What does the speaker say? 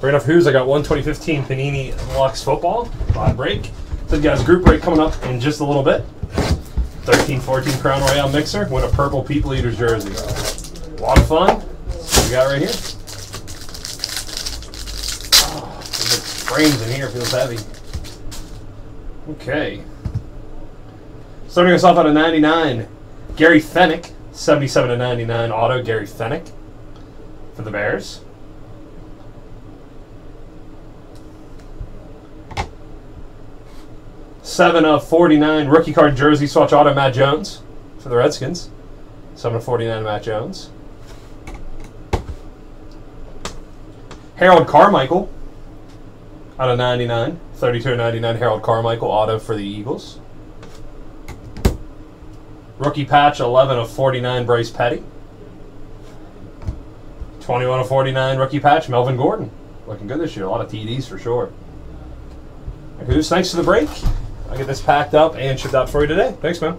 Right off Who's, I got one 2015 Panini Lux football. Bot break. So, guys, group break coming up in just a little bit. 13-14 Crown Royale mixer. Win a Purple People Eaters jersey. A lot of fun. What we got right here. Oh, there's frames in here. Feels heavy. Okay. Starting us off at a 99. Gary Fencik. 77/99 auto Gary Fencik for the Bears. Seven of 49 rookie card jersey swatch auto Matt Jones for the Redskins. 7/49 Matt Jones. Harold Carmichael out of 99, 32/99 Harold Carmichael auto for the Eagles. Rookie patch 11/49 Bryce Petty. 21/49 rookie patch Melvin Gordon. Looking good this year. A lot of TDs for sure. Who's thanks for the break. I'll get this packed up and shipped out for you today. Thanks, man.